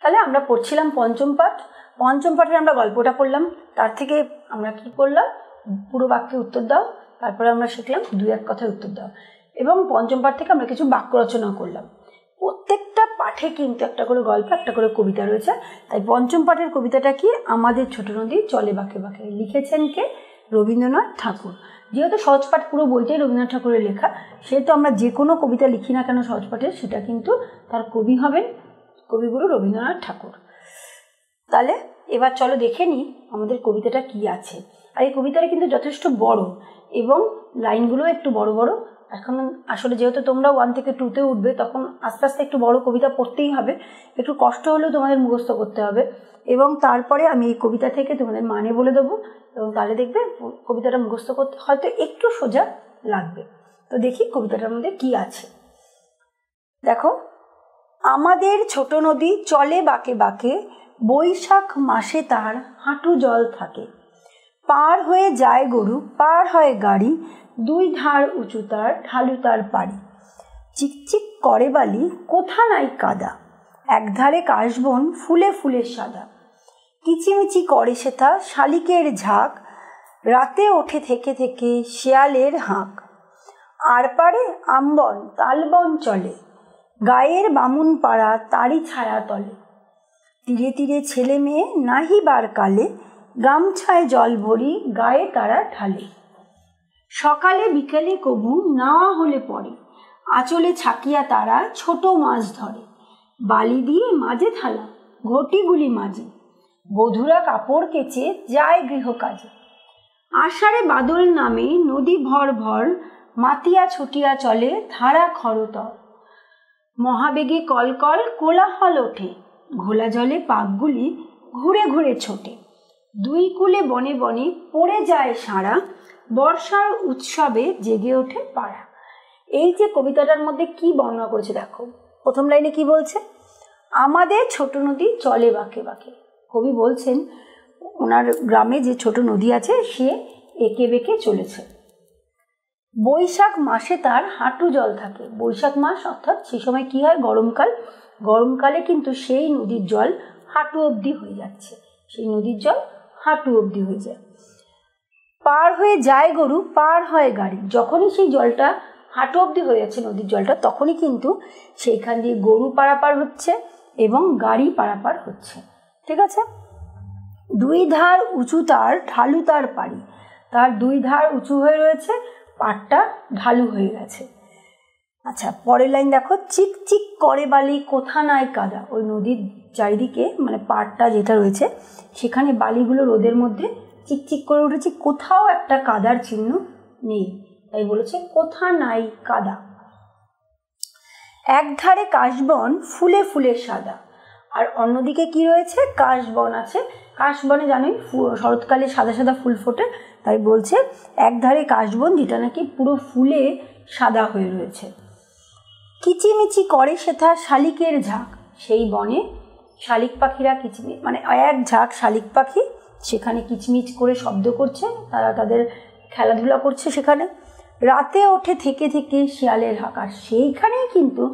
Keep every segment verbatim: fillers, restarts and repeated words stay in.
তাহলে আমরা পড়ছিলাম পঞ্চম পাঠ। পঞ্চম পাঠে আমরা গল্পটা পড়লাম, তার থেকে আমরা কি করলাম, পুরো বাক্যে উত্তর দাও। তারপরে আমরা শিখলাম দুই এক কথায় উত্তর দাও, এবং পঞ্চম পাঠ থেকে আমরা কিছু বাক্য রচনা করলাম। প্রত্যেকটা পাঠে কিন্তু একটা করে গল্প, একটা করে কবিতা রয়েছে। তাই পঞ্চম পাঠের কবিতাটা কি, আমাদের ছোট নদী চলে বাকে বাকে, লিখেছেন কে, রবীন্দ্রনাথ ঠাকুর। যেহেতু সহজপাঠ পুরো বইটাই রবীন্দ্রনাথ ঠাকুরের লেখা, সেহেতু আমরা যে কোনো কবিতা লিখি না কেন সহজপাঠে, সেটা কিন্তু তার কবি হবেন কবিগুরু রবীন্দ্রনাথ ঠাকুর। তাহলে এবার চলো দেখে নিই আমাদের কবিতাটা কি আছে। আর এই কবিতাটা কিন্তু যথেষ্ট বড় এবং লাইনগুলো একটু বড় বড়। এখন আসলে যেহেতু তোমরা ওয়ান থেকে টুতে উঠবে, তখন আস্তে আস্তে একটু বড় কবিতা পড়তেই হবে, একটু কষ্ট হলেও তোমাদের মুখস্থ করতে হবে। এবং তারপরে আমি এই কবিতা থেকে তোমাদের মানে বলে দেবো, এবং তাহলে দেখবে কবিতাটা মুখস্থ করতে হয়তো একটু সোজা লাগবে। তো দেখি কবিতাটার মধ্যে কি আছে। দেখো, আমাদের ছোট নদী চলে বাঁকে বাঁকে, বৈশাখ মাসে তার হাঁটু জল থাকে। পার হয়ে যায় গরু, পার হয় গাড়ি, দুই ধার উঁচু তার, ঢালু তার পাড়ি। চিকচিক করে বালি, কোথা নাই কাদা, একধারে কাশবন ফুলে ফুলে সাদা। কিচিমিচি করে সেথা শালিকের ঝাঁক, রাতে ওঠে থেকে থেকে শেয়ালের হাঁক। আর পারে আমবন তালবন চলে, গায়ের বামুন পাড়া তারি ছায়া তলে। তীরে তীরে ছেলে মেয়ে নাহিবার কালে, গামছায় জল ভরি গায়ে তারা ঢালে। সকালে বিকেলে কবু নাওয়া হলে পড়ে, আঁচলে ছাকিয়া তারা ছোট মাছ ধরে। বালি দিয়ে মাঝে থালা, ঘটিগুলি মাঝে, বধুরা কাপড় কেচে যায় গৃহকাজে। আষাঢ়ে বাদল নামে নদী ভর ভর, মাতিয়া ছুটিয়া চলে ধারা খরতর। মহাবেগে কলকল কোলাহল ওঠে, ঘোলা জলে পাকগুলি ঘুরে ঘুরে ছোটে। দুই কুলে বনে বনে পড়ে যায় সারা, বর্ষার উৎসবে জেগে ওঠে পাড়া। এই যে কবিতাটার মধ্যে কি বর্ণনা করেছে, দেখো প্রথম লাইনে কি বলছে, আমাদের ছোট নদী চলে বাঁকে বাঁকে। কবি বলছেন ওনার গ্রামে যে ছোট নদী আছে, সে এঁকে বেঁকে চলেছে। বৈশাখ মাসে তার হাঁটু জল থাকে। বৈশাখ মাস অর্থাৎ সে সময় কি হয়, গরমকাল। গরমকালে কিন্তু সেই নদীর জল হাঁটু অবধি হয়ে যাচ্ছে, সেই নদীর জল হাঁটু অবধি হয়ে যায়। পার হয়ে যায় গরু, পার হয় গাড়ি। যখনই সেই জলটা হাঁটু অবধি হয়ে যাচ্ছে নদীর জলটা, তখনই কিন্তু সেইখান দিয়ে গরু পারাপার হচ্ছে এবং গাড়ি পারাপার হচ্ছে। ঠিক আছে। দুই ধার উঁচু তার, ঢালু তার পাড়ি। তার দুই ধার উঁচু হয়ে রয়েছে, পাড়টা ঢালু হয়ে গেছে। আচ্ছা, পরের লাইন দেখো, চিকচিক করে বালি, কোথা নাই কাদা। ওই নদীর চারিদিকে মানে পাড়টা যেটা রয়েছে, সেখানে বালিগুলো রোদের মধ্যে চিকচিক করে উঠেছে, কোথাও একটা কাদার চিহ্ন নেই। তাই বলেছে কোথা নাই কাদা। একধারে কাশবন ফুলে ফুলে সাদা। আর অন্যদিকে কি রয়েছে, কাশবন আছে। কাশবনে জানোই শরৎকালে সাদা সাদা ফুল ফোটে। তাই বলছে একধারে কাশবন, যেটা নাকি পুরো ফুলে সাদা হয়ে রয়েছে। কিচিমিচি করে সেথা শালিকের ঝাঁক। সেই বনে শালিক পাখিরা কিচিমি মানে এক ঝাঁক শালিক পাখি সেখানে কিচমিচ করে শব্দ করছে, তারা তাদের খেলাধুলা করছে সেখানে। রাতে ওঠে থেকে থেকে শিয়ালের হাঁক। আর সেইখানেই কিন্তু,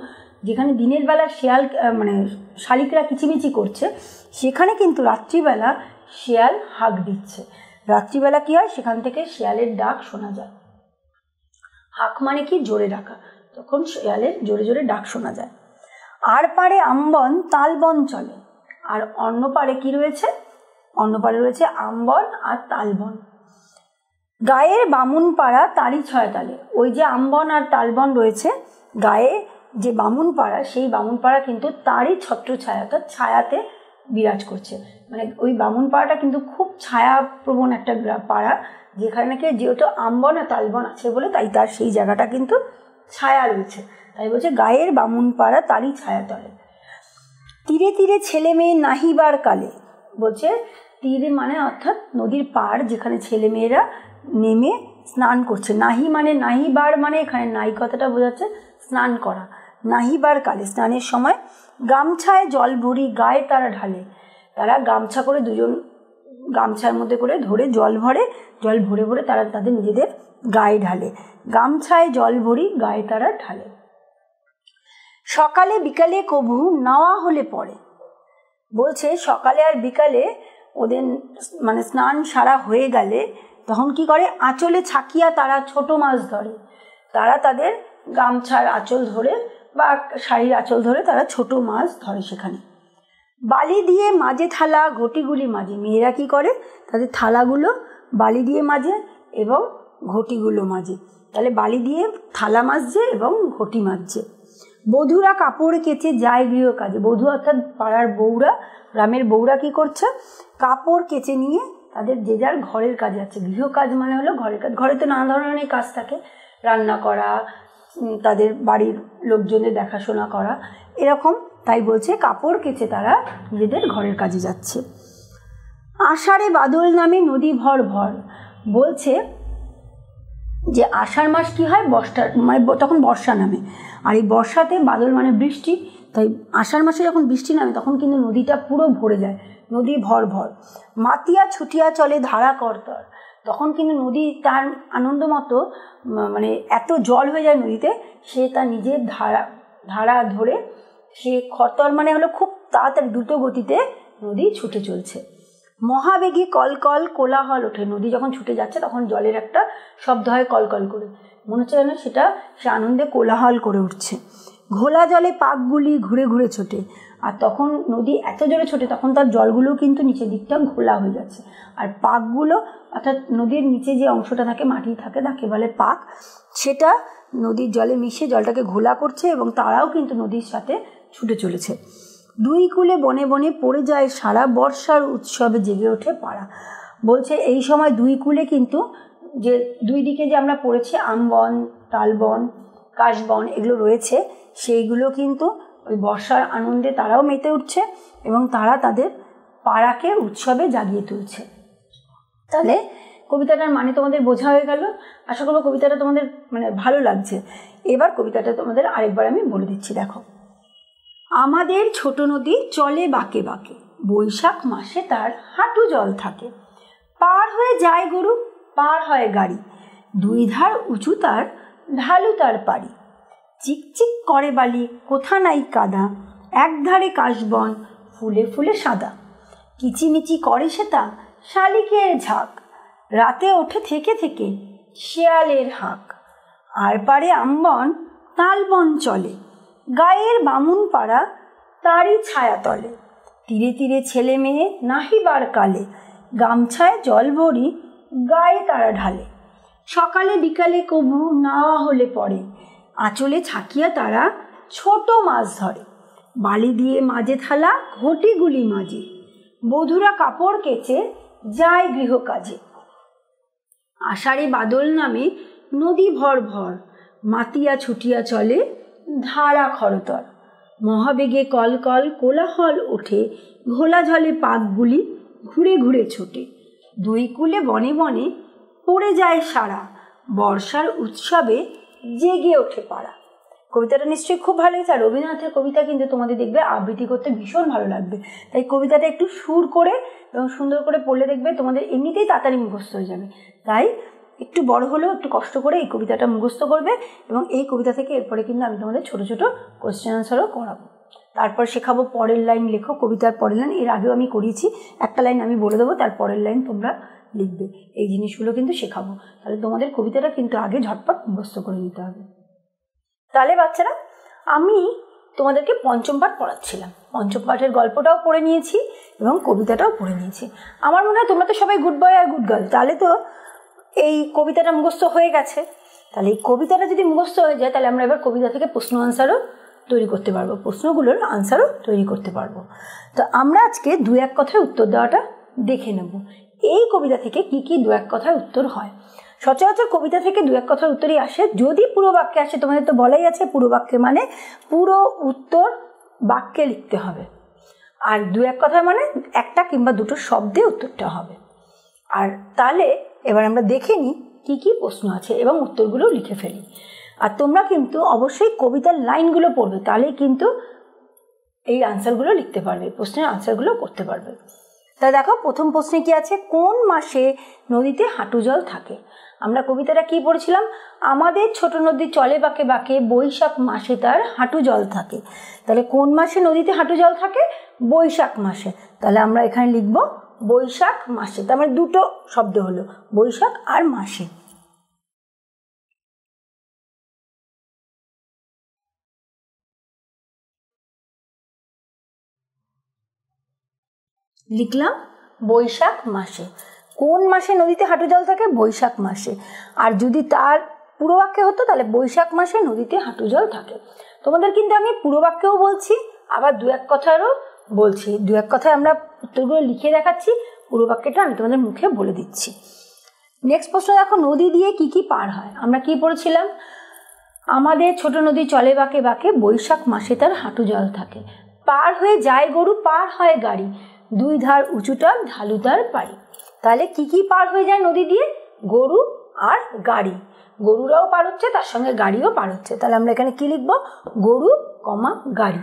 যেখানে দিনের বেলা শিয়াল মানে শালিকরা কিচিমিচি করছে, সেখানে কিন্তু রাত্রিবেলা শিয়াল হাঁক দিচ্ছে। রাত্রিবেলা কি হয়, সেখান থেকে শিয়ালের ডাক শোনা যায়। হাঁক মানে কি, জোরে ডাকা, তখন শিয়ালের জোরে জোরে ডাক শোনা যায়। আর পারে আমবন তালবন চলে। আর অন্য পারে কি রয়েছে, অন্য পারে রয়েছে আমবন আর তালবন। গায়ের বামুন পাড়া তারই ছয় তালে। ওই যে আমবন আর তালবন রয়েছে, গায়ে যে বামুন পাড়া, সেই বামুন পাড়া কিন্তু তারই ছত্র ছায়া, অর্থাৎ ছায়াতে বিরাজ করছে। মানে ওই বামুন পাড়াটা কিন্তু খুব ছায়া প্রবণ একটা পাড়া, যেখানে নাকি যেহেতু আমবন আর তালবন আছে বলে তাই তার সেই জায়গাটা কিন্তু ছায়া রয়েছে। তাই বলছে গায়ের বামুন পাড়া তারই ছায়া তলে। তীরে তীরে ছেলে মেয়ে নাহিবার কালে। বলছে তীরে মানে অর্থাৎ নদীর পাড়, যেখানে ছেলে মেয়েরা নেমে স্নান করছে। নাহি মানে নাহিবার, মানে এখানে নাই কথাটা বোঝাচ্ছে স্নান করা। নাহিবার কালে, স্নানের সময়। গামছায় জল ভরি গায়ে তারা ঢালে। তারা গামছা করে, দুজন গামছার মধ্যে করে ধরে জল ভরে, জল ভরে ভরে তারা তাদের নিজেদের গায়ে ঢালে। গামছায় জল ভরি গায়ে তারা ঢালে। সকালে বিকালে কবু নাওয়া হলে পড়ে, বলছে সকালে আর বিকালে ওদের মানে স্নান সারা হয়ে গেলে তখন কি করে আঁচলে ছাকিয়া তারা ছোট মাছ ধরে। তারা তাদের গামছার আঁচল ধরে বা শাড়ির আঁচল ধরে তারা ছোট মাছ ধরে। সেখানে বালি দিয়ে মাঝে থালা ঘটিগুলি মাঝে, মেয়েরা কি করে তাদের থালাগুলো বালি দিয়ে মাঝে এবং ঘটিগুলো মাঝে। তাহলে বালি দিয়ে থালা মাজছে এবং ঘটি মাজছে। বধুরা কাপড় কেচে যায় গৃহ কাজে। বধু অর্থাৎ পাড়ার বউরা, গ্রামের বউরা কি করছে কাপড় কেচে নিয়ে তাদের যে যার ঘরের কাজে আছে। গৃহ কাজ মানে হলো ঘরের কাজ। ঘরে তো নানা ধরনের কাজ থাকে, রান্না করা, তাদের বাড়ির লোকজনের দেখাশোনা করা এরকম। তাই বলছে কাপড় কেচে তারা নিজেদের ঘরের কাজে যাচ্ছে। আষাঢ়ে বাদল নামে নদী ভর ভর। বলছে যে আষাঢ় মাস কি হয় বর্ষা, মানে তখন বর্ষা নামে। আর এই বর্ষাতে বাদল মানে বৃষ্টি, তাই আষাঢ় মাসে যখন বৃষ্টি নামে তখন কিন্তু নদীটা পুরো ভরে যায়, নদী ভর ভর। মাতিয়া ছুটিয়া চলে ধারা করতর। তখন কিন্তু নদী তার আনন্দ মতো মানে এত জল হয়ে যায় নদীতে, সে তার নিজের ধারা ধারা ধরে সে করতর মানে হলো খুব তাড়াতাড়ি দ্রুত গতিতে নদী ছুটে চলছে। মহাবেগী কলকল কোলাহল ওঠে। নদী যখন ছুটে যাচ্ছে তখন জলের একটা শব্দ হয় কলকল করে, মনে হচ্ছে যেন সেটা সে আনন্দে কোলাহল করে উঠছে। ঘোলা জলে পাকগুলি ঘুরে ঘুরে ছোটে। আর তখন নদী এত জোরে ছোটে তখন তার জলগুলো কিন্তু নিচের দিকটা ঘোলা হয়ে যাচ্ছে। আর পাকগুলো অর্থাৎ নদীর নিচে যে অংশটা থাকে, মাটি থাকে, তাকে বলে পাক। সেটা নদীর জলে মিশে জলটাকে ঘোলা করছে এবং তারাও কিন্তু নদীর সাথে ছুটে চলেছে। দুই কূলে বনে বনে পড়ে যায় সারা, বর্ষার উৎসবে জেগে ওঠে পাড়া। বলছে এই সময় দুই কূলে কিন্তু যে দুই দিকে যে আমরা পড়েছি আমবন, তালবন, কাশবন এগুলো রয়েছে, সেইগুলো কিন্তু ওই বর্ষার আনন্দে তারাও মেতে উঠছে এবং তারা তাদের পাড়াকে উৎসবে জাগিয়ে তুলছে। তাহলে কবিতাটার মানে তোমাদের বোঝা হয়ে গেল। আশা করবো কবিতাটা তোমাদের মানে ভালো লাগছে। এবার কবিতাটা তোমাদের আরেকবার আমি বলে দিচ্ছি, দেখো। আমাদের ছোট নদী চলে বাঁকে বাঁকে, বৈশাখ মাসে তার হাঁটু জল থাকে। পার হয়ে যায় গরু, পার হয় গাড়ি, দুই ধার উঁচু তার, ঢালু তার পাড়ি। চিকচিক করে বালি, কোথা নাই কাদা, একধারে কাশবন ফুলে ফুলে সাদা। কিচিমিচি করে সেটা শালিকের ঝাঁক, রাতে ওঠে থেকে থেকে শেয়ালের হাঁক। আর পারে আমবন, তালবন চলে, গায়ের বামুন পাড়া তারই ছায়া তলে। তীরে তীরে ছেলে মেয়ে নাহিবার কালে, গামছায় জল ভরি, গায়ে তারা ঢালে। সকালে বিকালে কবু নাওয়া হলে পড়ে, আঁচলে ছাকিয়া তারা ছোট মাছ ধরে। বালি দিয়ে মাঝে থালা ঘটিগুলি মাঝে, বধুরা কাপড় কেচে যায় গৃহ কাজে। আষাঢ়ে বাদল নামে নদী ভর ভর, মাতিয়া ছুটিয়া চলে ধারা খরতর। মহাবেগে কলকল কোলাহল ওঠে, ঘোলা জলে পাকগুলি ঘুরে ঘুরে ছোটে। দুই কূলে বনে বনে পড়ে যায় সারা, বর্ষার উৎসবে জেগে ওঠে পাড়া। কবিতাটা নিশ্চয়ই খুব ভালো হয়েছে। আর রবীন্দ্রনাথের কবিতা কিন্তু তোমাদের দেখবে আবৃত্তি করতে ভীষণ ভালো লাগবে। তাই কবিতাটা একটু সুর করে এবং সুন্দর করে পড়লে দেখবে তোমাদের এমনিতেই তাড়াতাড়ি মুখস্থ হয়ে যাবে। তাই একটু বড় হলেও একটু কষ্ট করে এই কবিতাটা মুখস্থ করবে এবং এই কবিতা থেকে এরপরে কিন্তু আমি তোমাদের ছোটো ছোটো কোয়েশ্চেন আনসারও করাবো। তারপর শেখাবো পরের লাইন লেখো, কবিতার পরের লাইন। এর আগেও আমি করিয়েছি, একটা লাইন আমি বলে দেবো, তার পরের লাইন তোমরা লিখবে। এই জিনিসগুলো কিন্তু শেখাবো। তাহলে তোমাদের কবিতাটা কিন্তু আগে ঝটপট মুখস্থ করে নিতে হবে। তাহলে বাচ্চারা, আমি তোমাদেরকে পঞ্চম পাঠ পড়াচ্ছিলাম। পঞ্চম পাঠের গল্পটাও পড়ে নিয়েছি এবং কবিতাটাও পড়ে নিয়েছি। আমার মনে হয় তোমরা তো সবাই গুড বয় আর গুড গার্ল। তাহলে তো এই কবিতাটা মুখস্থ হয়ে গেছে। তাহলে এই কবিতাটা যদি মুখস্থ হয়ে যায় তাহলে আমরা এবার কবিতা থেকে প্রশ্ন আনসারও তৈরি করতে পারবো, প্রশ্নগুলোর আনসারও তৈরি করতে পারবো। তো আমরা আজকে দু এক কথায় উত্তর দেওয়াটা দেখে নেব। এই কবিতা থেকে কি কি দু এক কথায় উত্তর হয়। সচরাচর কবিতা থেকে দু এক কথার উত্তরই আসে, যদি পুরো বাক্যে আসে। তোমাদের তো বলাই আছে পুরো বাক্যে মানে পুরো উত্তর বাক্যে লিখতে হবে। আর দু এক কথা মানে একটা কিংবা দুটো শব্দে উত্তরটা হবে। আর তাহলে এবার আমরা দেখে নিই কী কী প্রশ্ন আছে এবং উত্তরগুলো লিখে ফেলি। আর তোমরা কিন্তু অবশ্যই কবিতার লাইনগুলো পড়বে, তাহলেই কিন্তু এই আনসারগুলো লিখতে পারবে, প্রশ্নের আনসারগুলো করতে পারবে। তা দেখো, প্রথম প্রশ্নে কি আছে, কোন মাসে নদীতে হাঁটু জল থাকে? আমরা কবিতাটা কি পড়ছিলাম, আমাদের ছোট নদী চলে বাকে বাকে বৈশাখ মাসে তার হাঁটু জল থাকে। তাহলে কোন মাসে নদীতে হাঁটু জল থাকে? বৈশাখ মাসে। তাহলে আমরা এখানে লিখব বৈশাখ মাসে। তার মানে দুটো শব্দ হলো বৈশাখ আর মাসে। লিখলাম বৈশাখ মাসে। কোন মাসে নদীতে হাঁটু জল থাকে? বৈশাখ মাসে। আর যদি তার পুরো বাক্যে হতো তাহলে বৈশাখ মাসে নদীতে হাঁটু জল থাকে। তোমাদের কিন্তু আমি পুরো বাক্যেও বলছি, আবার দু এক কথারও বলছি। দু এক কথায় আমরা উত্তরগুলো লিখে দেখাচ্ছি, পুরো বাক্যটা আমি তোমাদের মুখে বলে দিচ্ছি। নেক্সট প্রশ্ন দেখো, নদী দিয়ে কি কি পার হয়। আমরা কি পড়েছিলাম? আমাদের ছোট নদী চলে বাঁকে বাঁকে বৈশাখ মাসে তার হাঁটু জল থাকে। পার হয়ে যায় গরু, পার হয় গাড়ি, দুই ধার উঁচুটা ঢালু তার পাড়ি। তাহলে কি কি পার হয়ে যায় নদী দিয়ে? গরু আর গাড়ি। গরুরাও পার হচ্ছে, তার সঙ্গে গাড়িও পার হচ্ছে। তাহলে আমরা এখানে কি লিখব? গরু কমা গাড়ি।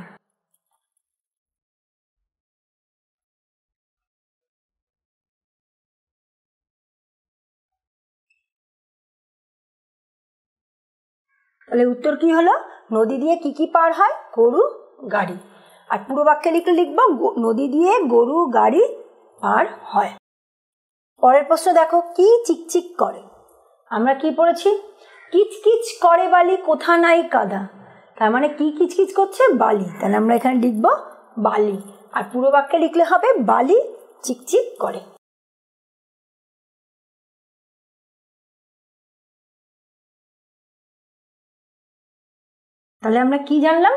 তাহলে উত্তর কি হলো? নদী দিয়ে কি কি পার হয়? গরু গাড়ি। আর পুরো বাক্যে লিখলে লিখব নদী দিয়ে গরু গাড়ি পার হয়। পরের প্রশ্ন দেখো, কি চিকচিক করে। আমরা কি পড়েছি? কিচকিচ করে বালি কোথা নাই কাদা। তার মানে কি কিচকিচ করছে? বালি। তাহলে আমরা এখানে লিখব বালি। আর পুরো বাক্যে লিখলে হবে বালি চিকচিক করে। তাহলে আমরা কি জানলাম?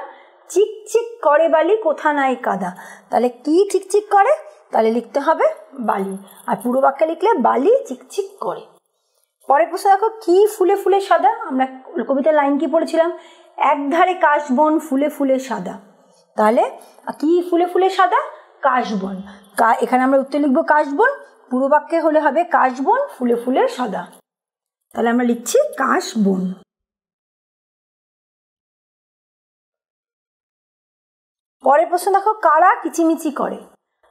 চিকচিক করে বালি কোথা নাই কাদা। তাহলে কি চিকচিক করে? তাহলে লিখতে হবে বালি। আর পুরো বাক্যে লিখলে বালি চিকচিক করে। পরের প্রশ্ন দেখো, কি ফুলে ফুলে সাদা। আমরা কবিতার লাইন কি পড়েছিলাম? একধারে কাশবন ফুলে ফুলে সাদা। তাহলে কি ফুলে ফুলে সাদা? কাশবন। এখানে আমরা উত্তর লিখব কাশবন। পুরো বাক্যে হলে হবে কাশবন ফুলে ফুলে সাদা। তাহলে আমরা লিখছি কাশবন। পরের প্রশ্ন দেখো, কারা কিচিমিচি করে।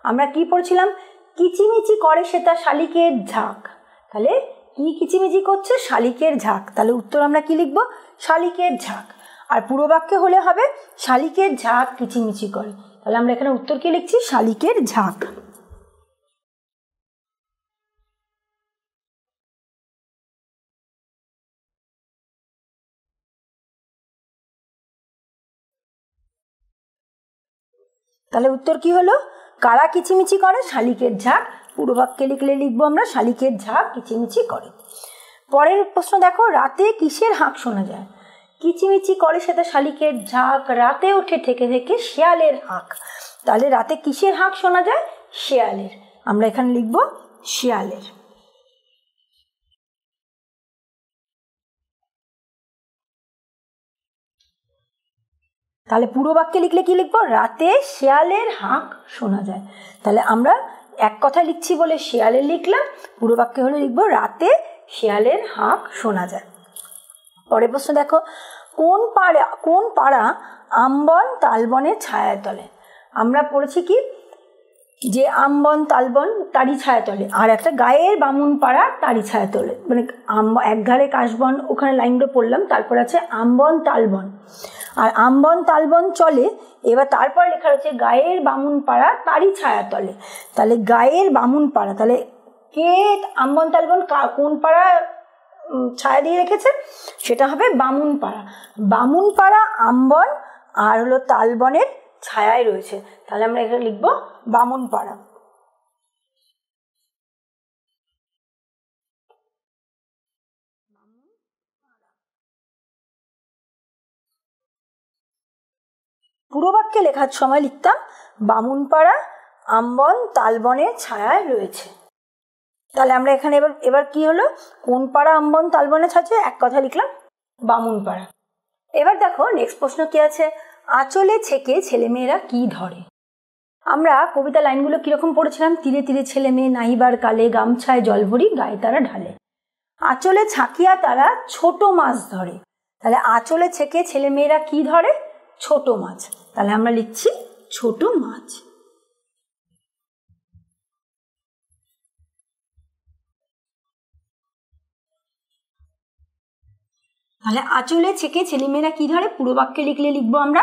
আমরা কি পড়ছিলাম? কিচিমিচি করে সে তার শালিকের ঝাঁক। তাহলে কি কিচিমিচি করছে? শালিকের ঝাঁক। তাহলে উত্তর আমরা কি লিখব? শালিকের ঝাঁক। আর পুরো বাক্যে হলে হবে শালিকের ঝাঁক কিচিমিচি করে। তাহলে আমরা এখানে উত্তর কি লিখছি? শালিকের ঝাঁক। তাহলে উত্তর কি হলো? কারা কিচিমিচি করে? শালিকের ঝাঁক। পুরো বাক্যে লিখলে লিখবো আমরা শালিকের ঝাঁক কিচিমিচি করে। পরের প্রশ্ন দেখো, রাতে কিসের হাঁক শোনা যায়। কিচিমিচি করে সেটা শালিকের ঝাঁক, রাতে ওঠে থেকে থেকে শেয়ালের হাঁক। তাহলে রাতে কিসের হাঁক শোনা যায়? শেয়ালের। আমরা এখানে লিখবো শেয়ালের। তাহলে পুরো বাক্যে লিখলে কি লিখবো? রাতে শেয়ালের হাঁক শোনা যায়। তাহলে আমরা এক কথা লিখছি বলে শেয়ালের লিখলাম, পুরো বাক্যে হলে লিখবো রাতে শেয়ালের হাঁক শোনা যায়। পরের প্রশ্ন দেখো, কোন পাড়া কোন পাড়া আমবন তালবনের ছায়া তলে। আমরা পড়েছি কি যে আমবন তালবন তারই ছায়া তলে, আর একটা গায়ের বামুন পাড়া তারই ছায়া তলে। মানে আম একধারে কাশবন, ওখানে লাইনগুলো পড়লাম। তারপর আছে আমবন তালবন, আর আমবন তালবন চলে। এবার তারপর লেখা রয়েছে গায়ের বামুন পাড়া তারই ছায়া তলে। তাহলে গায়ের বামুন পাড়া, তাহলে কে আমবন তালবন কোন পাড়া ছায়া দিয়ে রেখেছে সেটা হবে বামুন পাড়া। বামুন পাড়া আমবন আর হলো তালবনের ছায়ায় রয়েছে। তাহলে আমরা এখানে লিখবো বামুন পাড়া। পুরো বাক্যে লেখার সময় লিখতাম বামুন পাড়া আমবন তালবনের ছায়ায় রয়েছে। তাহলে আমরা এখানে এবার এবার কি হলো? কোন পাড়া আমবন তালবনের ছায়ায়, এক কথা লিখলাম বামুন পাড়া। এবার দেখো নেক্সট প্রশ্ন কি আছে, আঁচলে ছেঁকে ছেলেমেয়েরা কি ধরে। আমরা কবিতা লাইনগুলো কীরকম পড়েছিলাম? তীরে তীরে ছেলে মেয়ে নাহিবার কালে, গামছায় জল ভরি গায়ে তারা ঢালে, আঁচলে ছাঁকিয়া তারা ছোট মাছ ধরে। তাহলে আঁচলে ছেঁকে ছেলে মেয়েরা কি ধরে? ছোট মাছ। তাহলে আমরা লিখছি ছোট মাছ। তাহলে আঁচলে ছেকে ছেলেমেয়েরা কি ধরে পুরো বাক্যে লিখলে লিখবো আমরা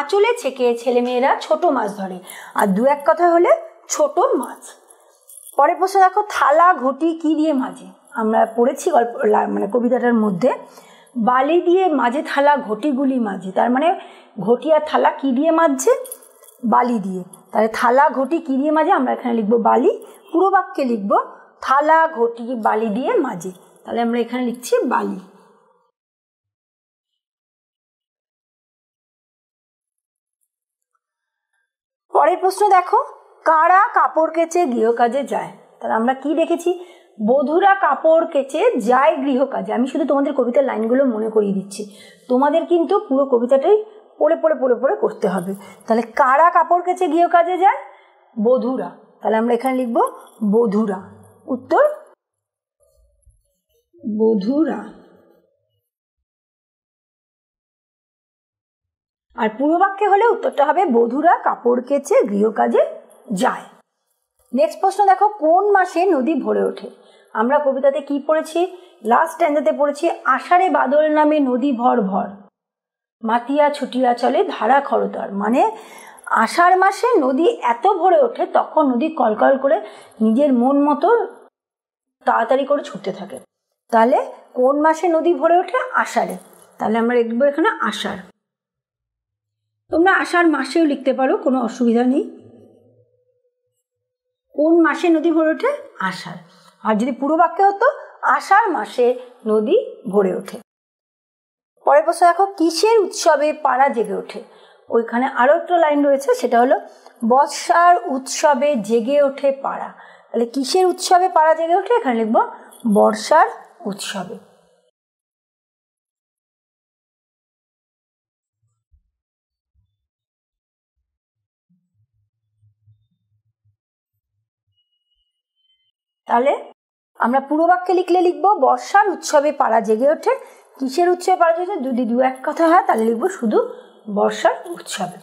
আঁচলে ছেকে ছেলেমেয়েরা ছোট মাছ ধরে। আর দু এক কথা হলে ছোট মাছ। পরের প্রশ্ন দেখো, থালা ঘটি কি দিয়ে মাজে? আমরা পড়েছি গল্প মানে কবিতাটার মধ্যে, বালি দিয়ে মাজে থালা ঘটিগুলি মাজে। তার মানে ঘটি আর থালা কি দিয়ে মাজছে? বালি দিয়ে। তাহলে থালা ঘটি কি দিয়ে মাজে? আমরা এখানে লিখবো বালি। পুরো বাক্যে লিখবো থালা ঘটি বালি দিয়ে মাজে। তাহলে আমরা এখানে লিখছি বালি। পরের প্রশ্ন দেখো, কারা কাপড় কেচে গৃহকাজে যায়? তাহলে আমরা কি দেখেছি? বধূরা কাপড় কেচে যায় গৃহকাজে। আমি শুধু তোমাদের কবিতার লাইনগুলো মনে করিয়ে দিচ্ছি, তোমাদের কিন্তু পুরো কবিতাটাই পড়ে পড়ে পড়ে পড়ে করতে হবে। তাহলে কারা কাপড় কেচে গৃহকাজে যায়? বধূরা। তাহলে আমরা এখানে লিখব বধূরা। উত্তর বধূরা। আর পুরো বাক্যে হলে উত্তরটা হবে বধূরা কাপড় কেচে গৃহকাজে যায়। নেক্সট প্রশ্ন দেখো, কোন মাসে নদী ভরে ওঠে? আমরা কবিতাতে কি পড়েছি? লাস্ট স্ট্যান্ডাতে পড়েছি, আষাঢ়ে বাদল নামে নদী ভর ভর, মাতিয়া ছুটিয়া চলে ধারা খরতর। মানে আষাঢ় মাসে নদী এত ভরে ওঠে, তখন নদী কলকল করে নিজের মন মতো তাড়াতাড়ি করে ছুটতে থাকে। তাহলে কোন মাসে নদী ভরে ওঠে? আষাঢ়ে। তাহলে আমরা লিখব এখানে আষাঢ়। তোমরা আষাঢ় মাসেও লিখতে পারো, কোনো অসুবিধা নেই। কোন মাসে নদী ভরে ওঠে? আষাঢ়। আর যদি পুরো বাক্যে হতো, আষাঢ় মাসে নদী ভরে ওঠে। পরের প্রশ্ন দেখো, কিসের উৎসবে পাড়া জেগে ওঠে? ওইখানে আরও একটা লাইন রয়েছে, সেটা হলো বর্ষার উৎসবে জেগে ওঠে পাড়া। তাহলে কিসের উৎসবে পাড়া জেগে ওঠে? এখানে লিখব বর্ষার উৎসবে। তাহলে আমরা পুরো বাক্যে লিখলে লিখবো বর্ষার উৎসবে পাড়া জেগে ওঠে। কিসের উৎসবে পাড়া জেগে ওঠে? যদি দু এক কথা হয় তাহলে লিখবো শুধু বর্ষার উৎসবে।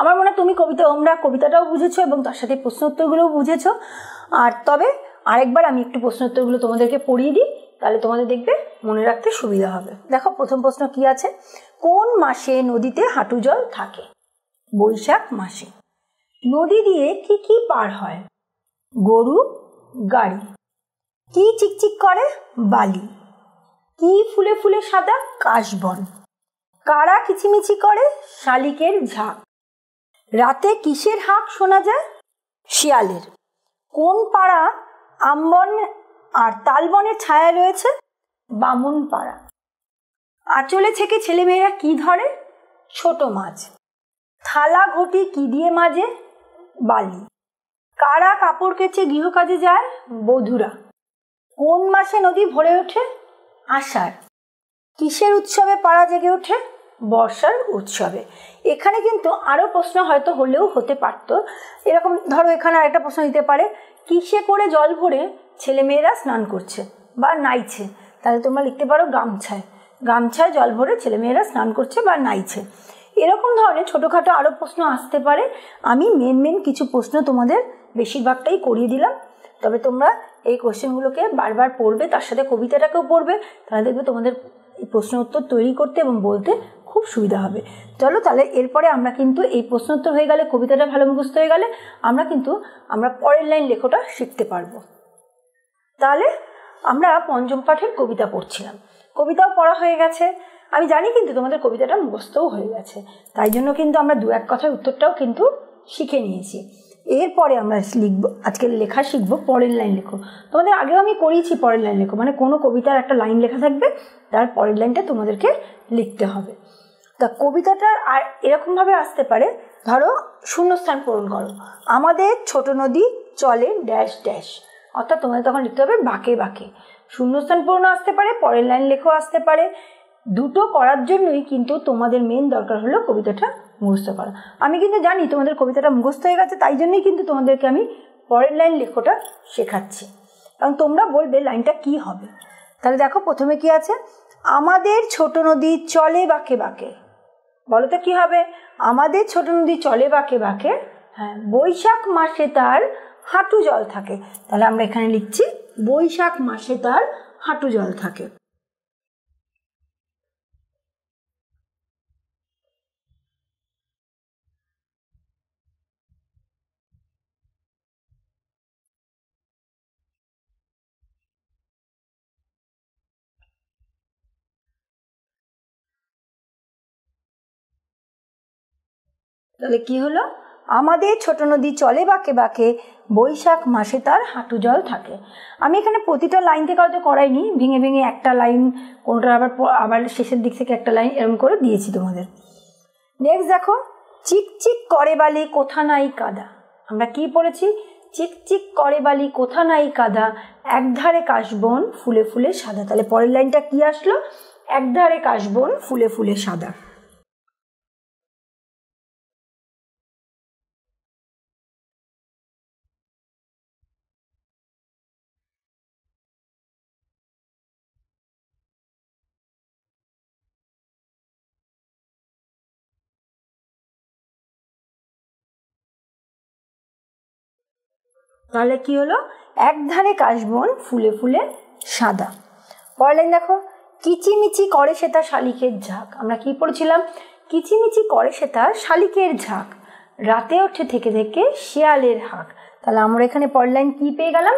আমার মনে হয় তুমি কবিতা তোমরা কবিতাটাও বুঝেছো এবং তার সাথে প্রশ্ন উত্তরগুলোও বুঝেছো। আর তবে আরেকবার আমি একটু প্রশ্ন উত্তরগুলো তোমাদেরকে পড়িয়ে দিই, তাহলে তোমাদের দেখবে মনে রাখতে সুবিধা হবে। দেখো প্রথম প্রশ্ন কি আছে? কোন মাসে নদীতে হাঁটু জল থাকে? বৈশাখ মাসে। নদী দিয়ে কি কি পার হয়? গরু, গাড়ি। কি চিকচিক করে? বালি। কি ফুলে ফুলে সাদা? কাশবন। কারা কিচিমিচি করে? শালিকের ঝাঁক। রাতে কিসের হাঁক শোনা যায়? শিয়ালের। কোন পাড়া আমবন আর তালবনের ছায়া রয়েছে? বামুন পাড়া। আঁচলে ছেকে ছেলেমেয়েরা কি ধরে? ছোট মাছ। থালা ঘটি কি দিয়ে মাজে? বালি। কারা কাপড় কেচে গৃহকাজে যায়? বধূরা। কোন মাসে নদী ভরে ওঠে? আষাঢ়। কিসের উৎসবে পাড়া জেগে ওঠে? বর্ষার উৎসবে। এখানে কিন্তু আরও প্রশ্ন হয়তো হলেও হতে পারত, এরকম ধরো এখানে আরেকটা প্রশ্ন দিতে পারে, কিসে করে জল ভরে ছেলেমেয়েরা স্নান করছে বা নাইছে? তাহলে তোমরা লিখতে পারো গামছায়। গামছায় জল ভরে ছেলেমেয়েরা স্নান করছে বা নাইছে। এরকম ধরনের ছোটোখাটো আরও প্রশ্ন আসতে পারে। আমি মেন মেন কিছু প্রশ্ন তোমাদের বেশিরভাগটাই করিয়ে দিলাম, তবে তোমরা এই কোশ্চেনগুলোকে বারবার পড়বে, তার সাথে কবিতাটাকেও পড়বে, তাহলে দেখবে তোমাদের প্রশ্ন উত্তর তৈরি করতে এবং বলতে খুব সুবিধা হবে। চলো তাহলে এরপরে আমরা কিন্তু এই প্রশ্ন উত্তর হয়ে গেলে, কবিতাটা ভালো মুখস্থ হয়ে গেলে, আমরা কিন্তু আমরা পরের লাইন লেখাটা শিখতে পারবো। তাহলে আমরা পঞ্চম পাঠের কবিতা পড়ছিলাম, কবিতাও পড়া হয়ে গেছে। আমি জানি কিন্তু তোমাদের কবিতাটা মুখস্থও হয়ে গেছে, তাই জন্য কিন্তু আমরা দু এক কথার উত্তরটাও কিন্তু শিখে নিয়েছি। এরপরে আমরা লিখব, আজকে লেখা শিখবো পরের লাইন লেখো। তোমাদের আগেও আমি করিয়েছি পরের লাইন লেখো, মানে কোনো কবিতার একটা লাইন লেখা থাকবে, তার পরের লাইনটা তোমাদেরকে লিখতে হবে। তা কবিতাটার আর এরকমভাবে আসতে পারে, ধরো শূন্যস্থান পূরণ করো, আমাদের ছোট নদী চলে ড্যাশ ড্যাশ, অর্থাৎ তোমাদের তখন লিখতে হবে বাঁকে বাঁকে। শূন্যস্থান পূরণ আসতে পারে, পরের লাইন লেখো আসতে পারে। দুটো করার জন্যই কিন্তু তোমাদের মেন দরকার হলো কবিতাটা মুখস্থ করা। আমি কিন্তু জানি তোমাদের কবিতাটা মুখস্থ হয়ে গেছে, তাই জন্যই কিন্তু তোমাদেরকে আমি পরের লাইন লেখোটা শেখাচ্ছি, কারণ তোমরা বলবে লাইনটা কি হবে। তাহলে দেখো প্রথমে কি আছে? আমাদের ছোট নদী চলে বাঁকে বাঁকে। বলো তো কী হবে? আমাদের ছোট নদী চলে বাঁকে বাঁকে, হ্যাঁ, বৈশাখ মাসে তার হাঁটু জল থাকে। তাহলে আমরা এখানে লিখছি বৈশাখ মাসে তার হাঁটু জল থাকে। তাহলে কি হলো আমাদের ছোট নদী চলে বাকে বাকে বৈশাখ মাসে তার হাঁটু জল থাকে। আমি এখানে প্রতিটা লাইন থেকে হয়তো করাইনি, ভেঙে ভেঙে একটা লাইন কোনটা আবার আবার শেষের দিক থেকে একটা লাইন এরকম করে দিয়েছি তোমাদের। নেক্সট দেখো চিকচিক করে বালি কোথা নাই কাদা। আমরা কি পড়েছি চিকচিক করে বালি কোথা নাই কাদা একধারে কাশবন ফুলে ফুলে সাদা। তাহলে পরের লাইনটা কি আসলো একধারে কাশবন ফুলে ফুলে সাদা। তাহলে কি হলো একধারে কাশবন ফুলে ফুলে সাদা। পরের লাইন দেখো কিচিমিচি করে সেটা শালিকের ঝাঁক। আমরা কি পড়েছিলাম কিচিমিচি করে সেটা শালিকের ঝাঁক রাতে ওঠে থেকে থেকে শিয়ালের হাঁক। তাহলে আমরা এখানে পরের লাইন কি পেয়ে গেলাম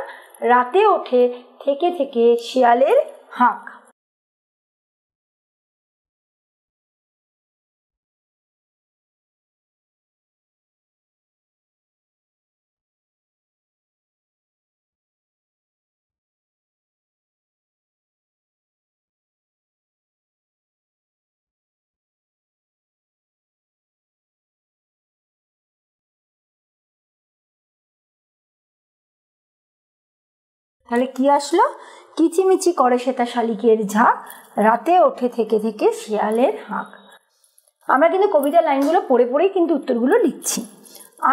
রাতে ওঠে থেকে থেকে শিয়ালের হাঁক। তাহলে কি আসলো কিচিমিচি করে সেটা শালিকের ঝাঁক রাতে ওঠে থেকে থেকে শিয়ালের হাঁক। আমরা কিন্তু কবিতার লাইনগুলো পড়ে পড়েই কিন্তু উত্তরগুলো লিখছি।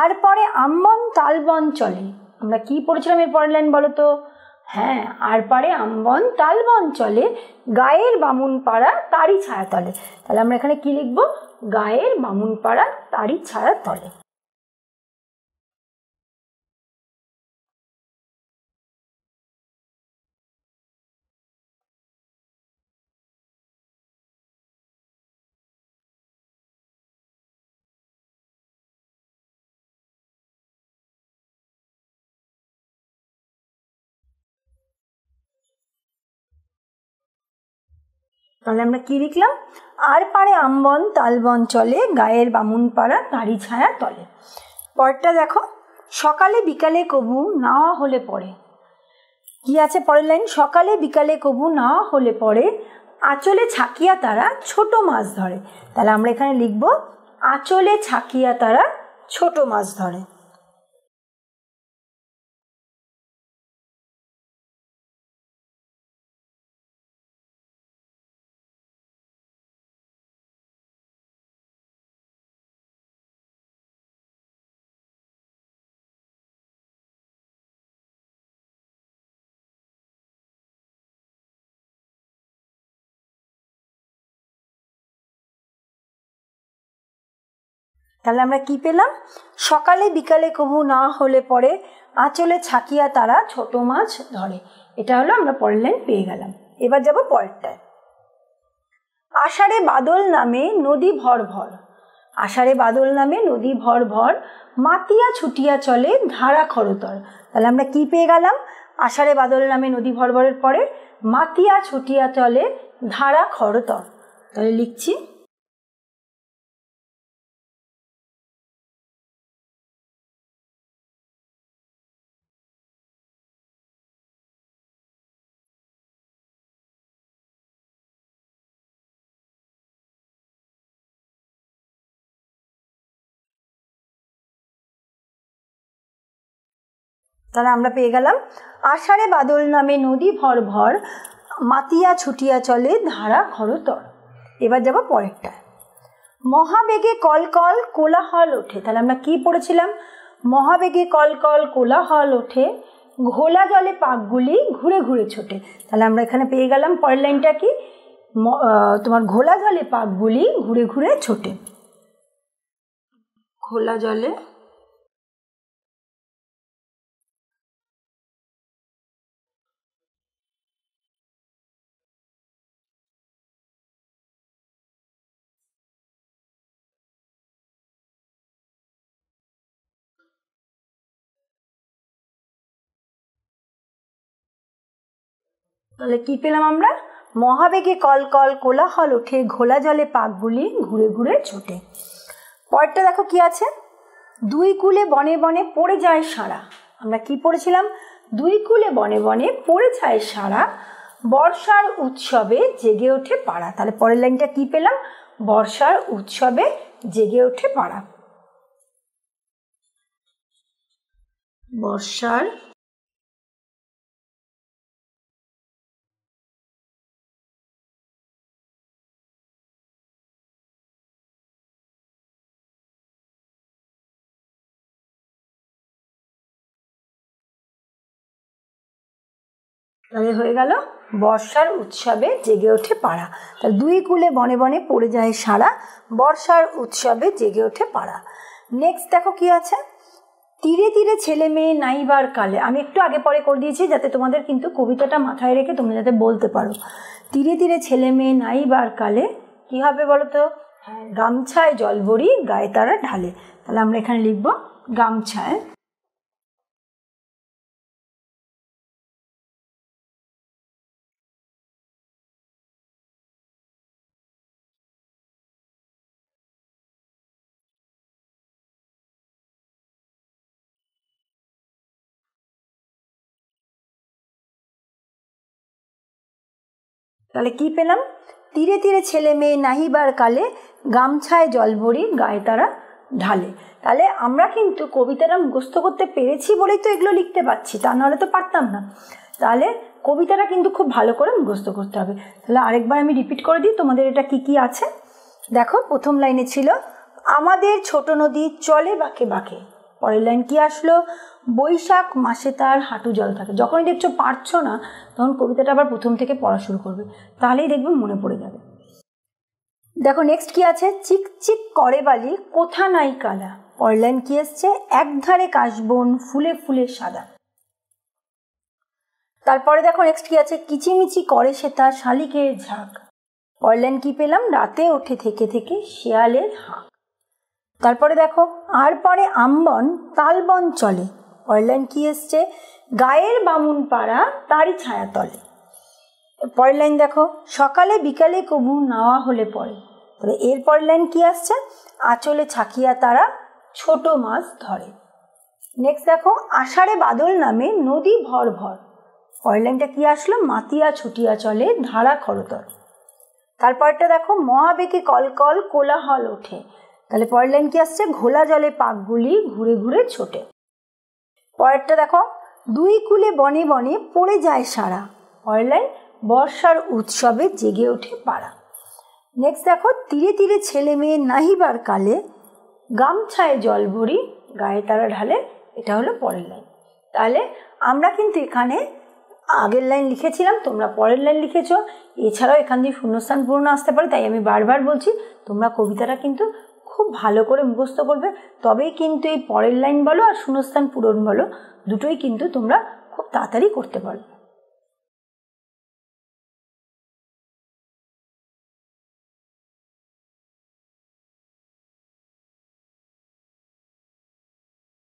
আর পরে আমবন তালবন চলে আমরা কি পড়েছিলাম এর পরের লাইন বলো তো হ্যাঁ আর পরে আমবন তালবন চলে গায়ের বামুন পাড়া তারই ছায়া তলে। তাহলে আমরা এখানে কি লিখবো গায়ের বামুন পাড়া তারই ছায়া তলে। তাহলে আমরা কি লিখলাম আর পারে আমবন তালবন চলে গায়ের বামুন পাড়া তারই ছায়া তলে। পরটা দেখো সকালে বিকালে কবু না হলে পড়ে কি আছে পরের লাইন সকালে বিকালে কবু না হলে পড়ে আঁচলে ছাকিয়া তারা ছোট মাছ ধরে। তাহলে আমরা এখানে লিখব আঁচলে ছাকিয়া তারা ছোট মাছ ধরে। তাহলে আমরা কি পেলাম সকালে বিকালে কবু না হলে পরে আঁচলে ছাকিয়া তারা ছোট মাছ ধরে। এটা হলো আমরা পরের লাইন পেয়ে গেলাম। এবার যাব পরেরটায় আষাঢ়ে বাদল নামে নদী ভর ভর আষাঢ়ে বাদল নামে নদী ভর ভর মাতিয়া ছুটিয়া চলে ধারা খরতর। তাহলে আমরা কি পেয়ে গেলাম আষাঢ়ে বাদল নামে নদী ভর ভরের পরে মাতিয়া ছুটিয়া চলে ধারা খরতর। তাহলে লিখছি তাহলে আমরা পেয়ে গেলাম আষাঢ়ে বাদল নামে নদী ভর ভর মাতিয়া ছুটিয়া চলে ধারা খরতর। এবার যাব পরেরটা মহাবেগে কলকল কোলাহল ওঠে। তাহলে আমরা কি পড়েছিলাম মহাবেগে কলকল কোলাহল ওঠে ঘোলা জলে পাকগুলি ঘুরে ঘুরে ছোটে। তাহলে আমরা এখানে পেয়ে গেলাম পরের লাইনটা কি তোমার ঘোলা জলে পাকগুলি ঘুরে ঘুরে ছোটে। ঘোলা জলে তাহলে কি পেলাম আমরা মহাবেগে কলকল কোলাহল ওঠে ঘোলা জলে পাকগুলি ঘুরে ঘুরে ছোটে। পরেরটা দেখো কি আছে, দুই কূলে বনে বনে পড়ে যায় সারা। আমরা কি পড়েছিলাম, দুই কূলে বনে বনে পড়ে যায় সারা, বর্ষার উৎসবে জেগে ওঠে পাড়া। তাহলে পরের লাইনটা কি পেলাম, বর্ষার উৎসবে জেগে ওঠে পাড়া। বর্ষার তাহলে হয়ে গেল বর্ষার উৎসবে জেগে ওঠে পাড়া। তাহলে দুই কূলে বনে বনে পড়ে যায় সারা, বর্ষার উৎসবে জেগে ওঠে পাড়া। নেক্সট দেখো কি আছে, তীরে তীরে ছেলে মেয়ে নাইবার কালে। আমি একটু আগে পরে করে দিয়েছি যাতে তোমাদের কিন্তু কবিতাটা মাথায় রেখে তোমরা যাতে বলতে পারো। তীরে তীরে ছেলে মেয়ে নাইবার কালে কি হবে বলো তো, গামছায় জল ভরি গায়ে তারা ঢালে। তাহলে আমরা এখানে লিখব গামছায় তাহলে কি পেলাম, তীরে তীরে ছেলে মেয়ে নাহিবার কালে গামছায় জল ভরি গায়ে তারা ঢালে। তাহলে আমরা কিন্তু কবিতাটা মুখস্থ করতে পেরেছি বলেই তো এগুলো লিখতে পারছি, তা নাহলে তো পারতাম না। তাহলে কবিতাটা কিন্তু খুব ভালো করে মুখস্থ করতে হবে। তাহলে আরেকবার আমি রিপিট করে দিই তোমাদের এটা কি কি আছে। দেখো প্রথম লাইনে ছিল আমাদের ছোট নদী চলে বাঁকে বাঁকে, পরের লাইন কি আসলো, বৈশাখ মাসে তার হাঁটু জল থাকে। যখনই দেখছো পারছো না তখন কবিতাটা আবার প্রথম থেকে পড়া শুরু করবে, তাহলেই দেখবে মনে পড়ে যাবে। দেখো নেক্সট কি আছে, চিকচিক করে বালি কোথা নাই কালা, পরের লাইন কি আসছে, একধারে কাশবন ফুলে ফুলে সাদা। তারপরে দেখো নেক্সট কি আছে, কিচিমিচি করে সে তার শালিকের ঝাঁক, পরের লাইন কি পেলাম, রাতে ওঠে থেকে থেকে শিয়ালের হাঁক। তারপরে দেখো আর পরে আমবন তালবন চলে, পরের লাইন কি এসছে, গায়ের বামুন পাড়া তারই ছায়া তলে। পরের লাইন দেখো সকালে বিকালে কবু নাওয়া হলে পড়ে। তবে এর পরের লাইন কি আসছে, আঁচলে ছাকিয়া তারা ছোট মাছ ধরে। নেক্সট দেখো আষাঢ়ে বাদল নামে নদী ভর ভর, পরের লাইনটা কি আসলো, মাতিয়া ছুটিয়া চলে ধারা খরতর। তারপরটা দেখো মহাবেগে কলকল কোলাহল ওঠে, তাহলে পরের লাইন কি আসছে, ঘোলা জলে পাকগুলি ঘুরে ঘুরে ছোটে। পরেরটা দেখো দুই কূলে বনে বনে পড়ে যায় সারা, পরের লাইন বর্ষার উৎসবে জেগে ওঠে পাড়া। নেক্সট দেখো তীরে তীরে ছেলে মেয়ে নাহিবার কালে গামছায় জল ভরি গায়ে তারা ঢালে, এটা হলো পরের লাইন। তাহলে আমরা কিন্তু এখানে আগের লাইন লিখেছিলাম, তোমরা পরের লাইন লিখেছ। এছাড়াও এখান দিয়ে শূন্যস্থান পূরণ আসতে পারে, তাই আমি বারবার বলছি তোমরা কবিতাটা কিন্তু খুব ভালো করে মুখস্থ করবে, তবেই কিন্তু এই পরের লাইন বলো আর শূন্যস্থান পূরণ বলো দুটোই কিন্তু তোমরা খুব তাড়াতাড়ি করতে পারবে।